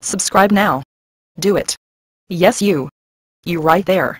Subscribe now. Do it. Yes, you. You right there.